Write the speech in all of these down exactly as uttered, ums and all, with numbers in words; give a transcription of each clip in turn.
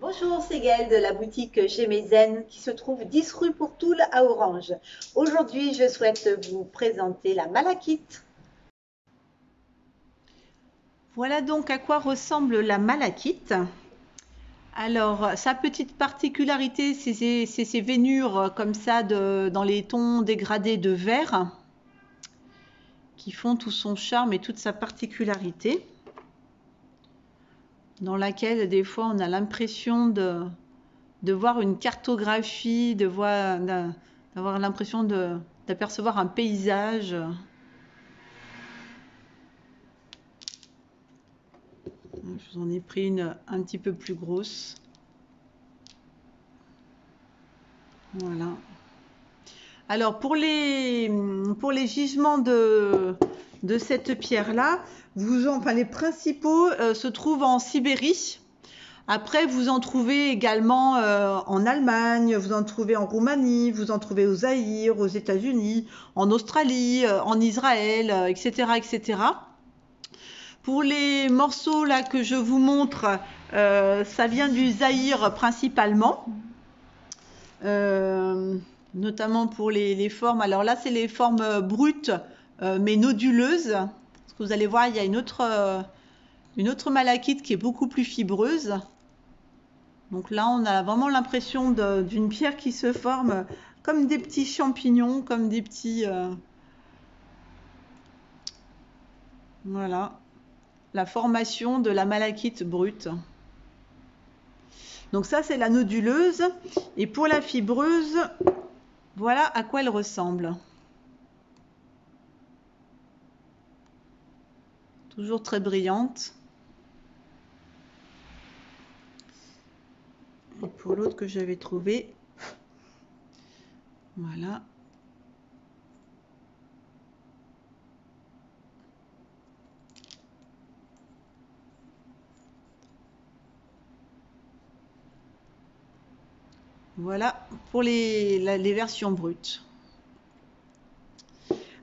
Bonjour, c'est Gaëlle de la boutique Gemmes Et Zen qui se trouve dix rue Pourtoules à Orange. Aujourd'hui, je souhaite vous présenter la malachite. Voilà donc à quoi ressemble la malachite. Alors, sa petite particularité, c'est ces veinures comme ça de, dans les tons dégradés de vert qui font tout son charme et toute sa particularité, dans laquelle des fois on a l'impression de, de voir une cartographie, de voir, d'avoir l'impression d'apercevoir un paysage. Je vous en ai pris une un petit peu plus grosse. Voilà. Alors pour les, pour les gisements de, de cette pierre-là, Vous, enfin, les principaux euh, se trouvent en Sibérie. Après, vous en trouvez également euh, en Allemagne, vous en trouvez en Roumanie, vous en trouvez au Zaïre, aux États-Unis, en Australie, euh, en Israël, euh, et cetera, et cetera. Pour les morceaux là que je vous montre, euh, ça vient du Zaïre principalement, euh, notamment pour les, les formes. Alors là, c'est les formes brutes euh, mais noduleuses. Vous allez voir, il y a une autre, une autre malachite qui est beaucoup plus fibreuse. Donc là, on a vraiment l'impression d'une pierre qui se forme comme des petits champignons, comme des petits... Euh... Voilà, la formation de la malachite brute. Donc ça, c'est la noduleuse. Et pour la fibreuse, voilà à quoi elle ressemble. Toujours très brillante. Et pour l'autre que j'avais trouvé, voilà. Voilà pour les, la, les versions brutes.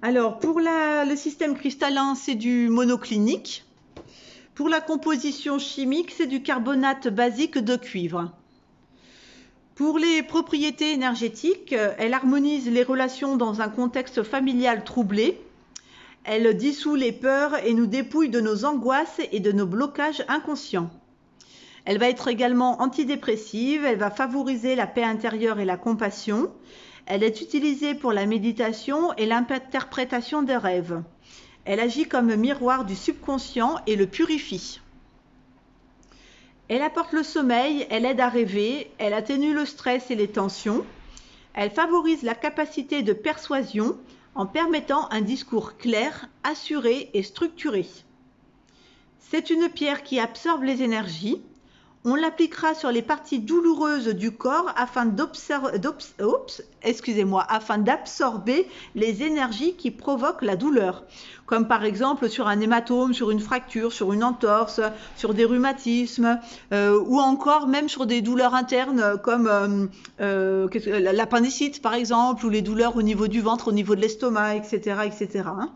Alors, pour la, le système cristallin, c'est du monoclinique. Pour la composition chimique, c'est du carbonate basique de cuivre. Pour les propriétés énergétiques, elle harmonise les relations dans un contexte familial troublé. Elle dissout les peurs et nous dépouille de nos angoisses et de nos blocages inconscients. Elle va être également antidépressive, elle va favoriser la paix intérieure et la compassion. Elle est utilisée pour la méditation et l'interprétation des rêves. Elle agit comme miroir du subconscient et le purifie. Elle apporte le sommeil, elle aide à rêver, elle atténue le stress et les tensions. Elle favorise la capacité de persuasion en permettant un discours clair, assuré et structuré. C'est une pierre qui absorbe les énergies. On l'appliquera sur les parties douloureuses du corps afin d'absorber les énergies qui provoquent la douleur, comme par exemple sur un hématome, sur une fracture, sur une entorse, sur des rhumatismes, euh, ou encore même sur des douleurs internes comme euh, euh, l'appendicite par exemple, ou les douleurs au niveau du ventre, au niveau de l'estomac, et cetera, et cetera. Hein.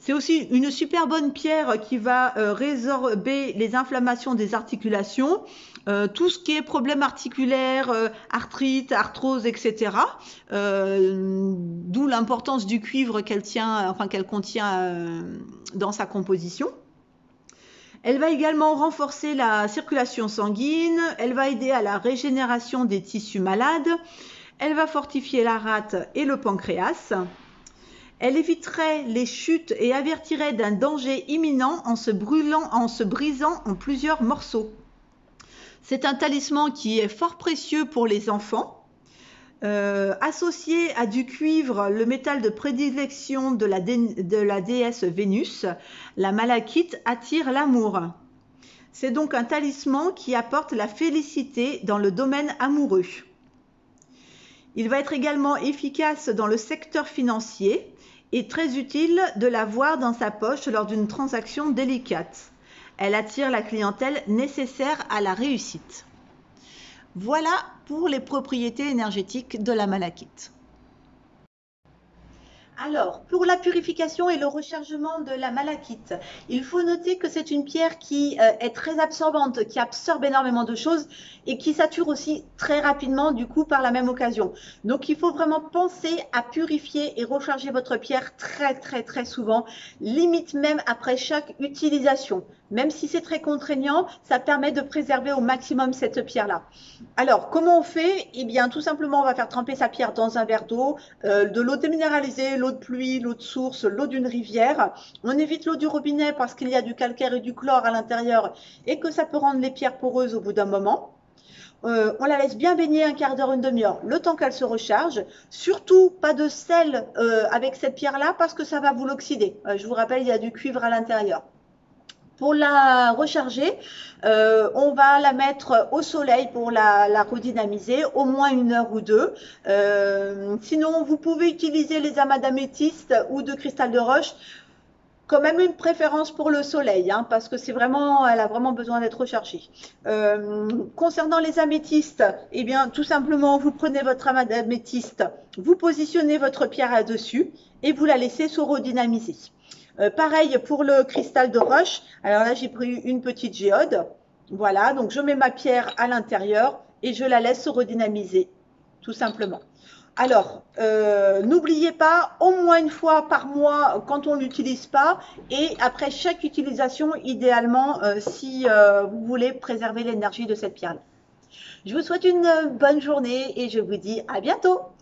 C'est aussi une super bonne pierre qui va euh, résorber les inflammations des articulations, euh, tout ce qui est problème articulaire, euh, arthrite, arthrose, et cetera. Euh, D'où l'importance du cuivre qu'elle tient, enfin qu'elle contient euh, dans sa composition. Elle va également renforcer la circulation sanguine. Elle va aider à la régénération des tissus malades. Elle va fortifier la rate et le pancréas. Elle éviterait les chutes et avertirait d'un danger imminent en se, brûlant, en se brisant en plusieurs morceaux. C'est un talisman qui est fort précieux pour les enfants. Euh, associé à du cuivre, le métal de prédilection de la, dé, de la déesse Vénus, la malachite attire l'amour. C'est donc un talisman qui apporte la félicité dans le domaine amoureux. Il va être également efficace dans le secteur financier et très utile de l'avoir dans sa poche lors d'une transaction délicate. Elle attire la clientèle nécessaire à la réussite. Voilà pour les propriétés énergétiques de la malachite. Alors, pour la purification et le rechargement de la malachite, il faut noter que c'est une pierre qui euh, est très absorbante, qui absorbe énormément de choses et qui sature aussi très rapidement, du coup, par la même occasion. Donc, il faut vraiment penser à purifier et recharger votre pierre très, très, très souvent, limite même après chaque utilisation. Même si c'est très contraignant, ça permet de préserver au maximum cette pierre-là. Alors, comment on fait? Eh bien, tout simplement, on va faire tremper sa pierre dans un verre d'eau, euh, de l'eau déminéralisée, l'eau de pluie, l'eau de source, l'eau d'une rivière. On évite l'eau du robinet parce qu'il y a du calcaire et du chlore à l'intérieur et que ça peut rendre les pierres poreuses au bout d'un moment. Euh, on la laisse bien baigner un quart d'heure, une demi-heure, le temps qu'elle se recharge. Surtout, pas de sel euh, avec cette pierre-là parce que ça va vous l'oxyder. Euh, je vous rappelle, il y a du cuivre à l'intérieur. Pour la recharger, euh, on va la mettre au soleil pour la, la redynamiser, au moins une heure ou deux. Euh, sinon, vous pouvez utiliser les amas d'améthyste ou de cristal de roche. Quand même une préférence pour le soleil, hein, parce que c'est vraiment, elle a vraiment besoin d'être rechargée. Euh, concernant les améthystes, eh bien, tout simplement, vous prenez votre amas d'améthyste, vous positionnez votre pierre là-dessus et vous la laissez se redynamiser. Euh, pareil pour le cristal de roche. Alors là, j'ai pris une petite géode. Voilà, donc je mets ma pierre à l'intérieur et je la laisse se redynamiser, tout simplement. Alors, euh, n'oubliez pas, au moins une fois par mois, quand on ne l'utilise pas, et après chaque utilisation, idéalement, euh, si euh, vous voulez préserver l'énergie de cette pierre-là. Je vous souhaite une bonne journée et je vous dis à bientôt.